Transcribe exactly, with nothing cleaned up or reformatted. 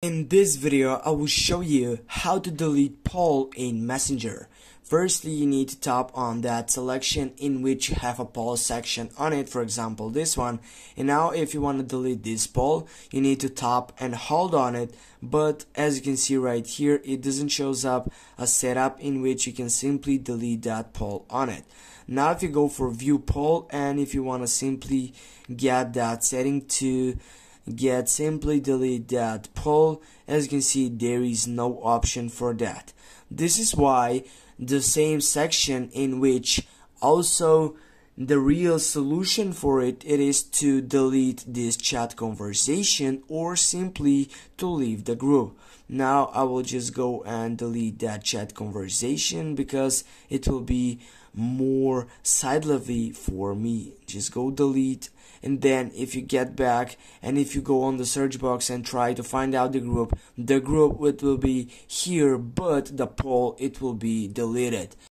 In this video, I will show you how to delete poll in Messenger. Firstly, you need to tap on that selection in which you have a poll section on it, for example this one. And now if you want to delete this poll, you need to tap and hold on it, but as you can see right here, it doesn't shows up a setup in which you can simply delete that poll on it. Now if you go for view poll, and if you want to simply get that setting to get simply delete that poll, as you can see there is no option for that. This is why the same section in which also the real solution for it, it is to delete this chat conversation or simply to leave the group. Now I will just go and delete that chat conversation because it will be more sightly for me. Just go delete, and then if you get back and if you go on the search box and try to find out the group, the group it will be here, but the poll it will be deleted.